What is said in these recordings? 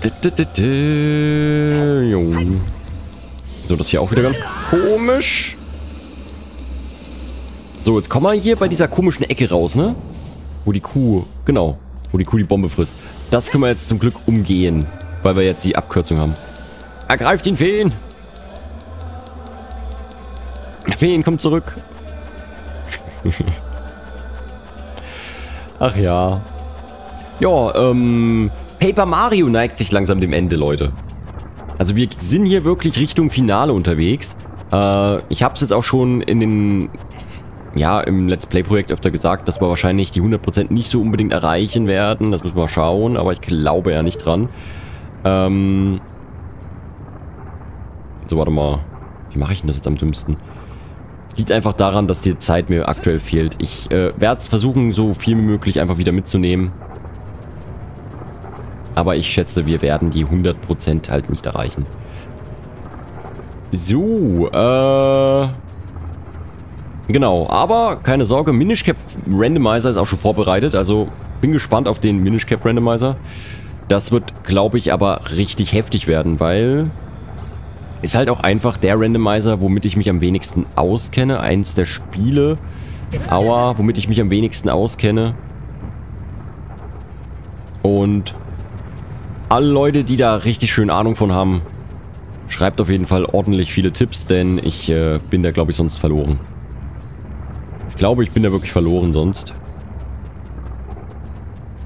So, das ist hier auch wieder ganz komisch. So, jetzt kommen wir hier bei dieser komischen Ecke raus, ne? Wo die Kuh, genau, wo die Kuh die Bombe frisst. Das können wir jetzt zum Glück umgehen, weil wir jetzt die Abkürzung haben. Ergreift ihn, Feen! Feen, kommt zurück! Ach ja. Ja, Paper Mario neigt sich langsam dem Ende, Leute. Also wir sind hier wirklich Richtung Finale unterwegs. Ich habe es jetzt auch schon in den... Ja, im Let's Play-Projekt öfter gesagt, dass wir wahrscheinlich die 100% nicht so unbedingt erreichen werden. Das müssen wir mal schauen, aber ich glaube ja nicht dran. So, warte mal. Wie mache ich denn das jetzt am dümmsten? Liegt einfach daran, dass die Zeit mir aktuell fehlt. Ich werde es versuchen, so viel wie möglich einfach wieder mitzunehmen. Aber ich schätze, wir werden die 100% halt nicht erreichen. So, genau, aber keine Sorge, Minish Cap Randomizer ist auch schon vorbereitet, also bin gespannt auf den Minish Cap Randomizer. Das wird, glaube ich, aber richtig heftig werden, weil ist halt auch einfach der Randomizer, womit ich mich am wenigsten auskenne. Eins der Spiele, aua, womit ich mich am wenigsten auskenne. Und alle Leute, die da richtig schön Ahnung von haben, schreibt auf jeden Fall ordentlich viele Tipps, denn ich bin da, glaube ich, sonst verloren. Ich glaube, ich bin da wirklich verloren sonst.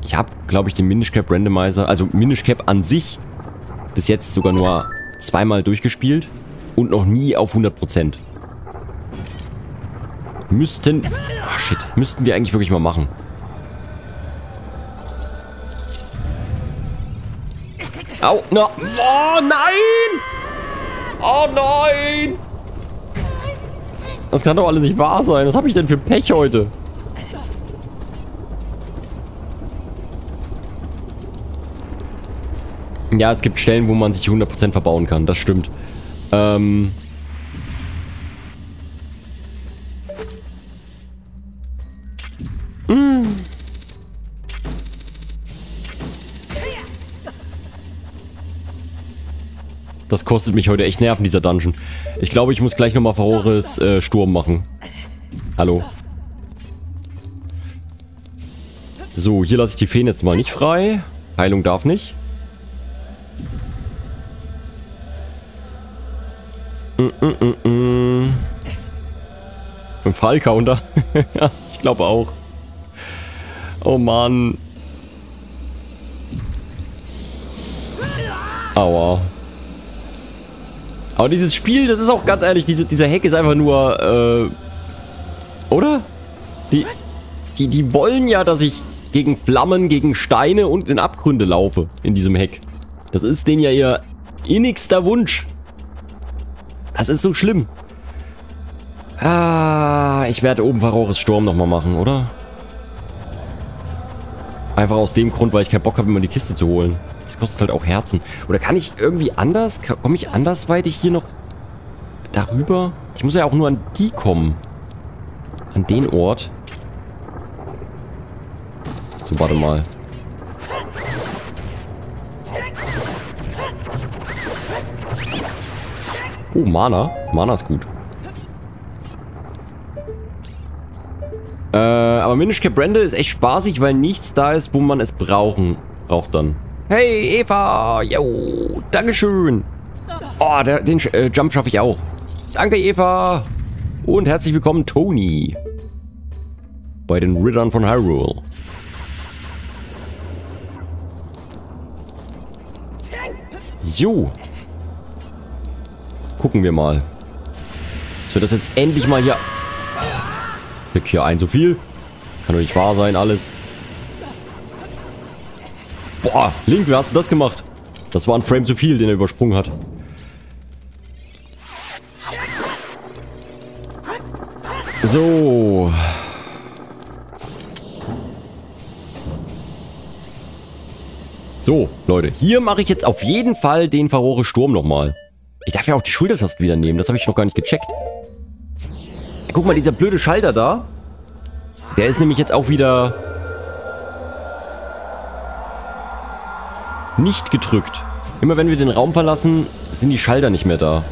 Ich habe, glaube ich, den Minish Cap Randomizer, also Minish Cap an sich, bis jetzt sogar nur zweimal durchgespielt und noch nie auf 100%. Müssten wir eigentlich wirklich mal machen. Au, na, oh nein! Oh nein! Das kann doch alles nicht wahr sein. Was habe ich denn für Pech heute? Ja, es gibt Stellen, wo man sich 100% verbauen kann. Das stimmt. Das kostet mich heute echt Nerven, dieser Dungeon. Ich glaube, ich muss gleich nochmal Farores Sturm machen. Hallo. So, hier lasse ich die Feen jetzt mal nicht frei. Heilung darf nicht. Ein Fallcounter. Ich glaube auch. Oh Mann. Aua. Aber dieses Spiel, das ist auch ganz ehrlich, dieser Hack ist einfach nur, oder? Die wollen ja, dass ich gegen Flammen, gegen Steine und in Abgründe laufe in diesem Hack. Das ist denen ja ihr innigster Wunsch. Das ist so schlimm. Ah, ich werde oben Farores Sturm nochmal machen, oder? Einfach aus dem Grund, weil ich keinen Bock habe, immer die Kiste zu holen. Das kostet halt auch Herzen. Oder kann ich irgendwie anders... Komme ich andersweitig hier noch darüber? Ich muss ja auch nur an die kommen. An den Ort. So, warte mal. Oh, Mana. Mana ist gut. Aber Minish Cap Randomizer ist echt spaßig, weil nichts da ist, wo man es braucht dann. Hey, Eva! Jo! Dankeschön! Oh, den Jump schaffe ich auch. Danke, Eva! Und herzlich willkommen, Tony. Bei den Riddern von Hyrule. Jo! Gucken wir mal. Dass wir das jetzt endlich mal hier... Klick hier ein, so viel. Kann doch nicht wahr sein, alles. Boah, Link, wie hast du das gemacht? Das war ein Frame zu viel, den er übersprungen hat. So. So, Leute. Hier mache ich jetzt auf jeden Fall den Farores Sturm nochmal. Ich darf ja auch die Schultertaste wieder nehmen. Das habe ich noch gar nicht gecheckt. Guck mal, dieser blöde Schalter da. Der ist nämlich jetzt auch wieder... nicht gedrückt. Immer wenn wir den Raum verlassen, sind die Schalter nicht mehr da.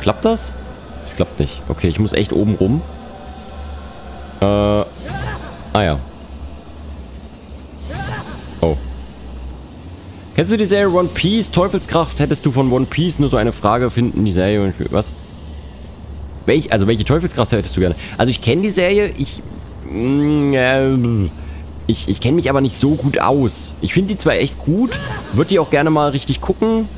Klappt das? Das klappt nicht. Okay, ich muss echt oben rum. Ah ja. Oh. Kennst du die Serie One Piece? Teufelskraft? Hättest du von One Piece nur so eine Frage finden, die Serie... Was? Welche Teufelskraft hättest du gerne? Also ich kenne die Serie, ich kenne mich aber nicht so gut aus. Ich finde die zwar echt gut, würde die auch gerne mal richtig gucken.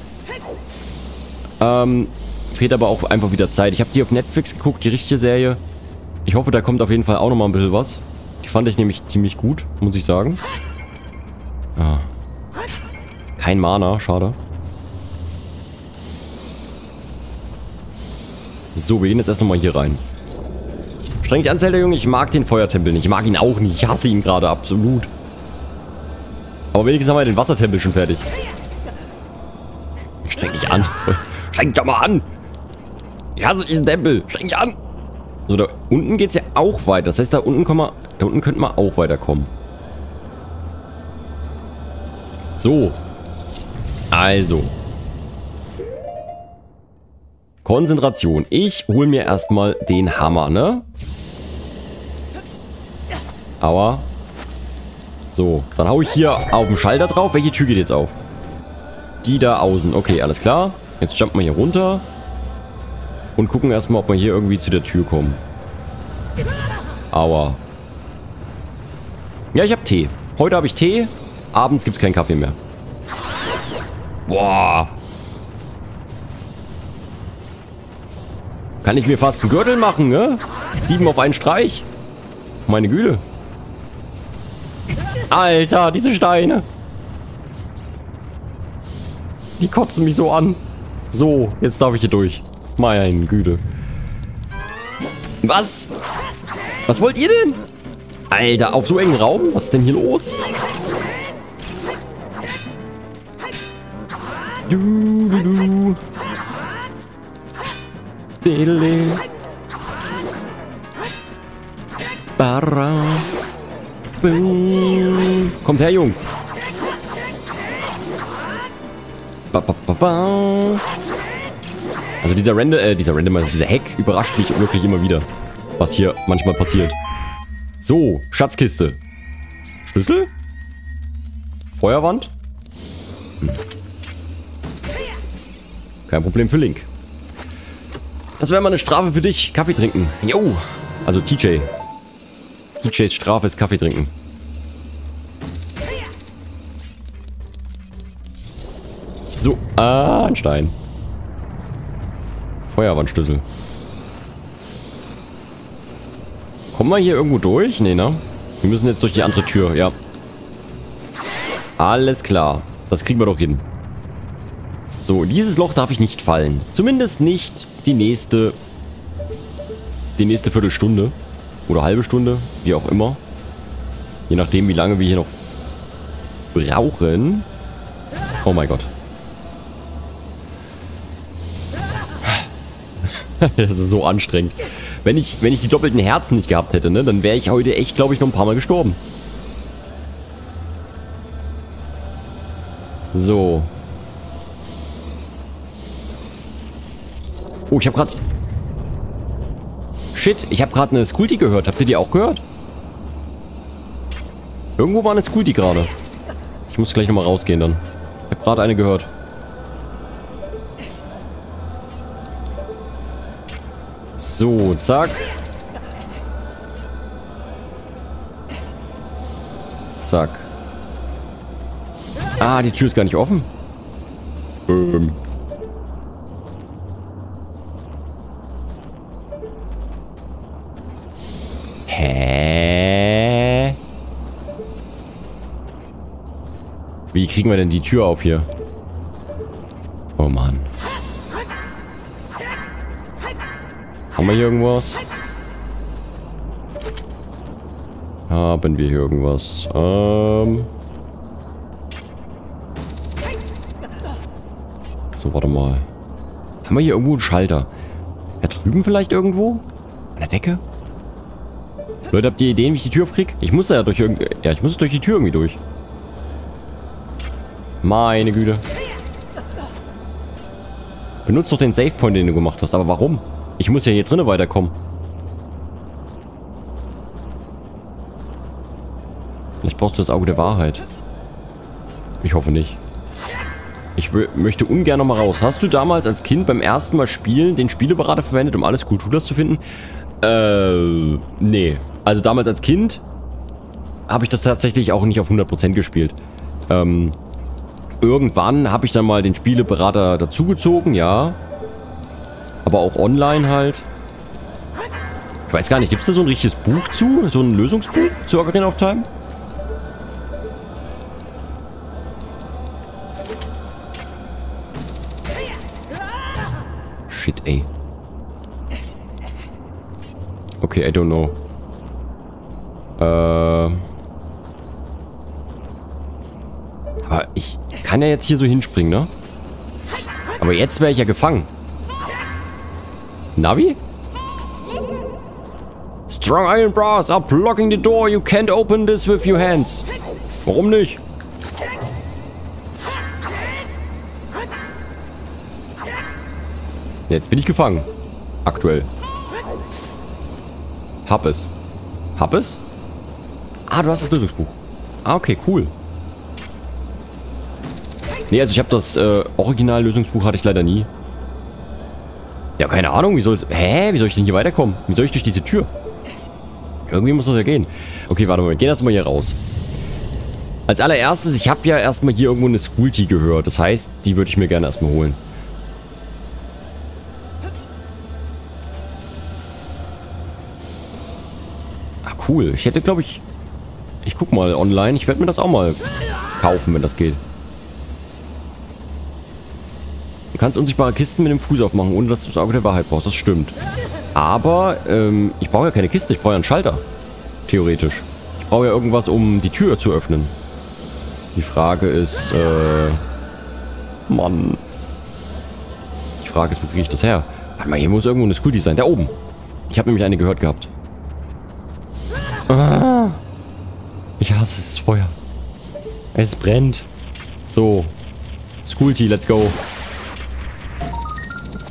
Fehlt aber auch einfach wieder Zeit. Ich habe die auf Netflix geguckt, die richtige Serie. Ich hoffe, da kommt auf jeden Fall auch nochmal ein bisschen was. Die fand ich nämlich ziemlich gut, muss ich sagen. Ah. Kein Mana, schade. So, wir gehen jetzt erst nochmal hier rein. Streng dich an, Zelda Junge, ich mag den Feuertempel nicht. Ich mag ihn auch nicht, ich hasse ihn gerade absolut. Aber wenigstens haben wir den Wassertempel schon fertig. Streng dich an. Streng dich doch mal an. Ich hasse diesen Tempel. Streng dich an. So, da unten geht es ja auch weiter. Das heißt, da unten kommen wir, da unten könnten wir auch weiterkommen. So. Also. Konzentration. Ich hole mir erstmal den Hammer, ne? Aua. So, dann hau ich hier auf den Schalter drauf. Welche Tür geht jetzt auf? Die da außen. Okay, alles klar. Jetzt jumpen wir hier runter. Und gucken erstmal, ob wir hier irgendwie zu der Tür kommen. Aua. Ja, ich habe Tee. Heute habe ich Tee. Abends gibt es keinen Kaffee mehr. Boah. Kann ich mir fast einen Gürtel machen, ne? 7 auf einen Streich. Meine Güte. Alter, diese Steine. Die kotzen mich so an. So, jetzt darf ich hier durch. Meine Güte. Was? Was wollt ihr denn? Alter, auf so engen Raum? Was ist denn hier los? Du, du, du. Dele. Barra. Kommt her, Jungs. Ba, ba, ba, ba. Also dieser Hack überrascht mich wirklich immer wieder, was hier manchmal passiert. So, Schatzkiste. Schlüssel? Feuerwand? Hm. Kein Problem für Link. Das wäre mal eine Strafe für dich. Kaffee trinken. Jo. Also TJ. TJs Strafe ist Kaffee trinken. So, ein Stein. Feuerwandschlüssel. Kommen wir hier irgendwo durch? Nee, ne? Wir müssen jetzt durch die andere Tür, ja. Alles klar. Das kriegen wir doch hin. So, in dieses Loch darf ich nicht fallen. Zumindest nicht... Die nächste Viertelstunde oder halbe Stunde, wie auch immer. Je nachdem, wie lange wir hier noch brauchen. Oh mein Gott. Das ist so anstrengend. Wenn ich die doppelten Herzen nicht gehabt hätte, ne, dann wäre ich heute echt, glaube ich, noch ein paar Mal gestorben. So. Oh, ich habe gerade... Shit, ich habe gerade eine Skullti gehört. Habt ihr die auch gehört? Irgendwo war eine Skullti gerade. Ich muss gleich nochmal rausgehen dann. Ich habe gerade eine gehört. So, zack. Zack. Ah, die Tür ist gar nicht offen. Wie kriegen wir denn die Tür auf hier? Oh Mann. Haben wir hier irgendwas? Haben wir hier irgendwas? So, warte mal. Haben wir hier irgendwo einen Schalter? Da drüben vielleicht irgendwo? An der Decke? Leute, habt ihr Ideen, wie ich die Tür aufkriege? Ich muss da ja durch irgendwie... Ja, ich muss durch die Tür irgendwie durch. Meine Güte. Benutzt doch den Save Point, den du gemacht hast. Aber warum? Ich muss ja hier drinnen weiterkommen. Vielleicht brauchst du das Auge der Wahrheit. Ich hoffe nicht. Ich möchte ungern nochmal raus. Hast du damals als Kind beim ersten Mal spielen den Spieleberater verwendet, um alles Skulltulas zu finden? Nee. Also damals als Kind habe ich das tatsächlich auch nicht auf 100% gespielt. Irgendwann habe ich dann mal den Spieleberater dazugezogen, ja. Aber auch online halt. Ich weiß gar nicht, gibt es da so ein richtiges Buch zu? So ein Lösungsbuch zu Ocarina of Time? Shit, ey. Okay, I don't know. Aber ich kann ja jetzt hier so hinspringen, ne? Aber jetzt wäre ich ja gefangen. Navi? Strong iron bars are blocking the door. You can't open this with your hands. Warum nicht? Jetzt bin ich gefangen. Aktuell. Hab es. Hab es? Ah, du hast das Lösungsbuch. Ah, okay, cool. Nee, also ich habe das Original-Lösungsbuch hatte ich leider nie. Ja, keine Ahnung, wie soll es... Hä? Wie soll ich denn hier weiterkommen? Wie soll ich durch diese Tür? Irgendwie muss das ja gehen. Okay, warte mal, wir gehen erstmal hier raus. Als allererstes, ich habe ja erstmal hier irgendwo eine Skullti gehört. Das heißt, die würde ich mir gerne erstmal holen. Ah, cool. Ich hätte, glaube ich... Ich guck mal online. Ich werde mir das auch mal kaufen, wenn das geht. Du kannst unsichtbare Kisten mit dem Fuß aufmachen, ohne dass du das Auge der Wahrheit brauchst. Das stimmt. Aber ich brauche ja keine Kiste. Ich brauche ja einen Schalter. Theoretisch. Ich brauche ja irgendwas, um die Tür zu öffnen. Die Frage ist... Mann. Die Frage ist, wo kriege ich das her? Warte mal, hier muss irgendwo eine Skullti sein. Da oben. Ich habe nämlich eine gehört gehabt. Ah, ich hasse das Feuer. Es brennt. So. Skullti, let's go.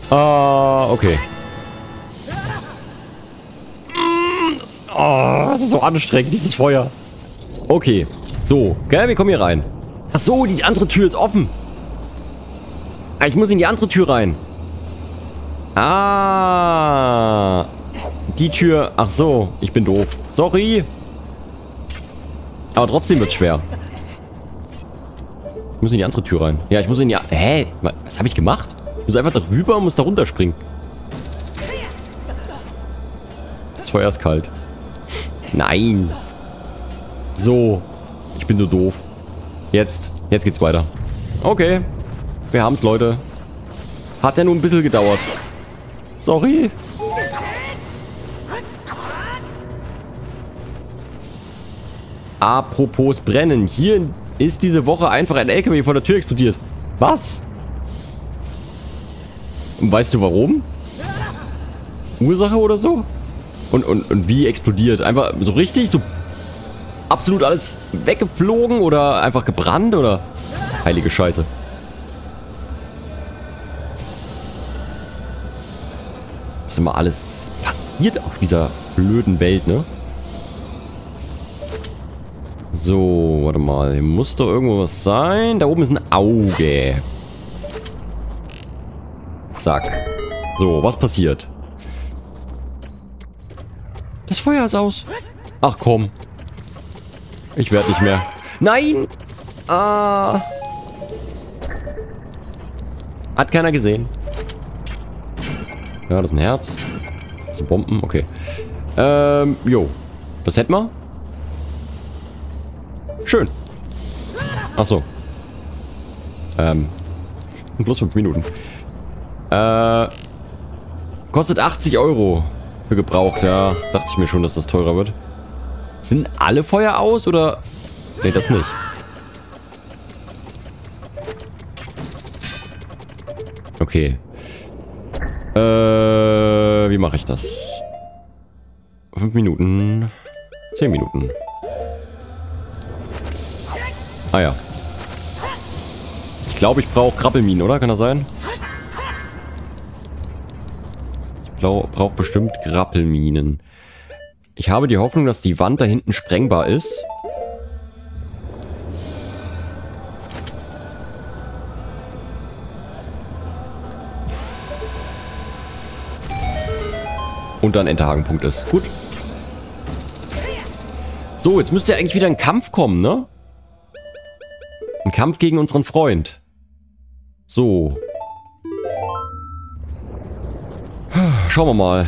Ah, okay. Oh, das ist so anstrengend, dieses Feuer. Okay, so. Gell, wir kommen hier rein. Ach so, die andere Tür ist offen. Ah, ich muss in die andere Tür rein. Ah. Die Tür. Ach so, ich bin doof. Sorry. Aber trotzdem wird's schwer. Ich muss in die andere Tür rein. Ja, ich muss in die... Hä? Was habe ich gemacht? Ich muss einfach darüber und muss da runterspringen. Das Feuer ist kalt. Nein. So. Ich bin so doof. Jetzt. Jetzt geht's weiter. Okay. Wir haben's, Leute. Hat ja nur ein bisschen gedauert. Sorry. Apropos Brennen. Hier ist diese Woche einfach ein LKW vor der Tür explodiert. Was? Und weißt du warum? Ursache oder so? Und wie explodiert? Einfach so richtig? So absolut alles weggeflogen oder einfach gebrannt oder? Heilige Scheiße. Was immer alles passiert auf dieser blöden Welt, ne? So, warte mal. Hier muss doch irgendwo was sein. Da oben ist ein Auge. Zack. So, was passiert? Das Feuer ist aus. Ach komm. Ich werde nicht mehr. Nein! Ah. Hat keiner gesehen. Ja, das ist ein Herz. Das sind Bomben, okay. Jo. Das hätten wir. Schön. Ach so. Plus 5 Minuten. Kostet 80 Euro für gebraucht, ja. Dachte ich mir schon, dass das teurer wird. Sind alle Feuer aus, oder? Nee, das nicht. Okay. Wie mache ich das? 5 Minuten. 10 Minuten. Ah ja. glaube, ich brauche Krabbelminen, oder? Kann das sein? Ich brauche bestimmt Krabbelminen. Ich habe die Hoffnung, dass die Wand da hinten sprengbar ist. Und dann Enterhagenpunkt ist. Gut. So, jetzt müsste ja eigentlich wieder ein Kampf kommen, ne? Ein Kampf gegen unseren Freund. So. Schauen wir mal.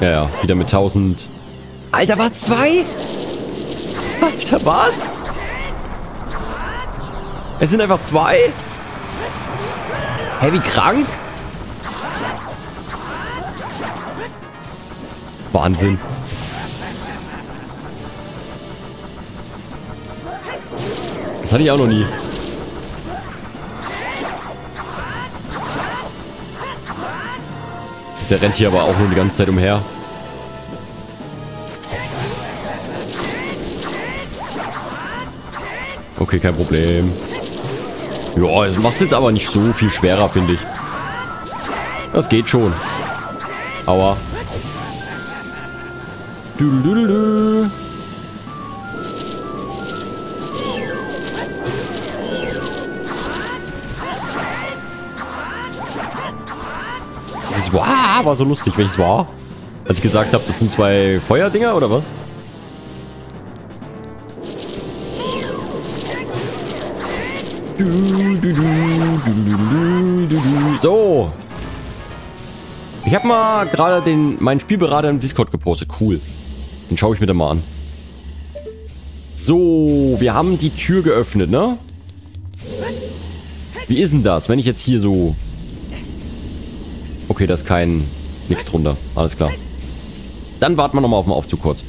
Ja, ja, wieder mit 1000. Alter, was? 2? Alter, was? Es sind einfach 2? Hä, wie krank? Wahnsinn. Das hatte ich auch noch nie. Der rennt hier aber auch nur die ganze Zeit umher. Okay, kein Problem. Ja, das macht es jetzt aber nicht so viel schwerer, finde ich. Das geht schon. Aua. Dülülülü. Dieses Wah war so lustig, welches war? Als ich gesagt habe, das sind 2 Feuerdinger oder was? So. Ich habe mal gerade meinen Spielberater im Discord gepostet. Cool. Den schaue ich mir dann mal an. So, wir haben die Tür geöffnet, ne? Wie ist denn das, wenn ich jetzt hier so... Okay, da ist nix drunter. Alles klar. Dann warten wir nochmal auf den Aufzug kurz.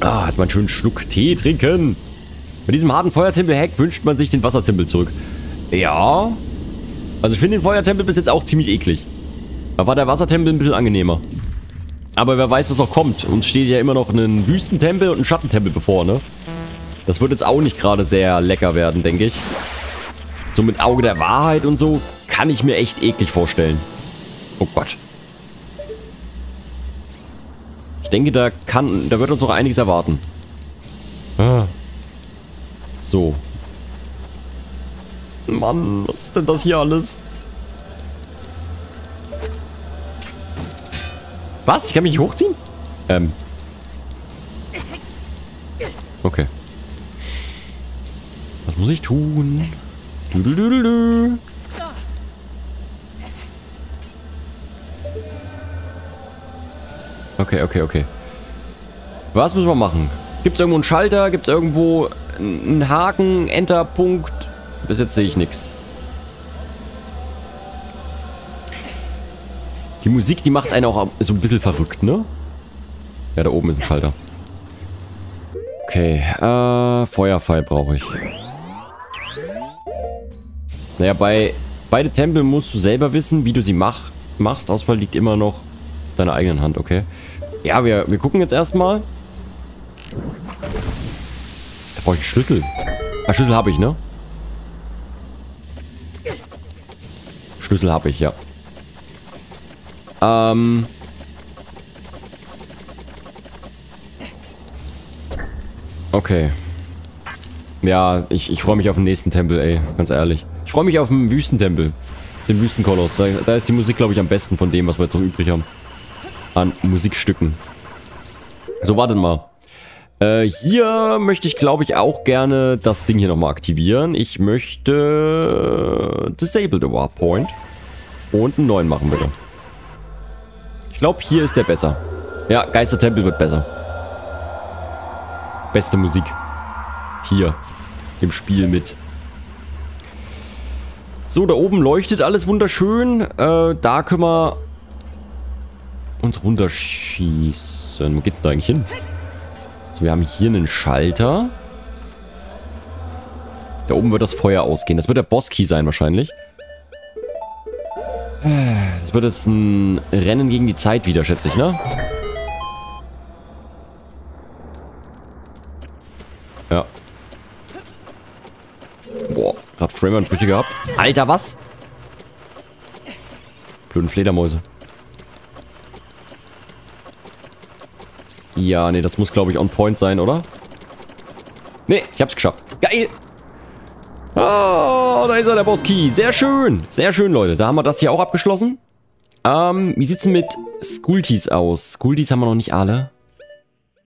Ah, erstmal einen schönen Schluck Tee trinken. Mit diesem harten Feuertempel-Hack wünscht man sich den Wassertempel zurück. Ja. Also ich finde den Feuertempel bis jetzt auch ziemlich eklig. Da war der Wassertempel ein bisschen angenehmer. Aber wer weiß, was noch kommt. Uns steht ja immer noch ein Wüstentempel und ein Schattentempel bevor, ne? Das wird jetzt auch nicht gerade sehr lecker werden, denke ich. So mit Auge der Wahrheit und so kann ich mir echt eklig vorstellen. Oh Gott. Ich denke, da wird uns noch einiges erwarten. Ah. So. Mann, was ist denn das hier alles? Was? Ich kann mich nicht hochziehen? Okay. Was muss ich tun? Dudelüdelü. Okay. Was müssen wir machen? Gibt es irgendwo einen Schalter? Gibt es irgendwo einen Haken? Enterpunkt? Bis jetzt sehe ich nichts. Die Musik, die macht einen auch so ein bisschen verrückt, ne? Ja, da oben ist ein Schalter. Okay, Feuerpfeil brauche ich. Naja, bei beide Tempel musst du selber wissen, wie du sie machst. Auswahl liegt immer noch in deiner eigenen Hand, okay? Ja, wir gucken jetzt erstmal. Da brauche ich einen Schlüssel. Ah, Schlüssel habe ich, ne? Schlüssel habe ich, ja. Okay. Ja, ich freue mich auf den nächsten Tempel, ey. Ganz ehrlich. Ich freue mich auf den Wüstentempel. Den Wüstenkoloss. Da ist die Musik, glaube ich, am besten von dem, was wir jetzt noch übrig haben. An Musikstücken. So, wartet mal. Hier möchte ich, glaube ich, auch gerne das Ding hier nochmal aktivieren. Ich möchte Disable the Warp Point und einen neuen machen, bitte. Ich glaube, hier ist der besser. Ja, Geistertempel wird besser. Beste Musik. Hier. Im Spiel mit. So, da oben leuchtet alles wunderschön. Da können wir uns runterschießen. Wo geht's denn da eigentlich hin? So, wir haben hier einen Schalter. Da oben wird das Feuer ausgehen. Das wird der Boss-Key sein wahrscheinlich. Das wird jetzt ein Rennen gegen die Zeit wieder, schätze ich, ne? Ja. Boah, hat Framer einen Brüche gehabt. Alter, was? Blöden Fledermäuse. Ja, nee, das muss, glaube ich, on point sein, oder? Nee, ich hab's geschafft. Geil! Oh, da ist er, der Boss-Key. Sehr schön. Sehr schön, Leute. Da haben wir das hier auch abgeschlossen. Wie sieht's denn mit Skulltis aus? Skulltis haben wir noch nicht alle.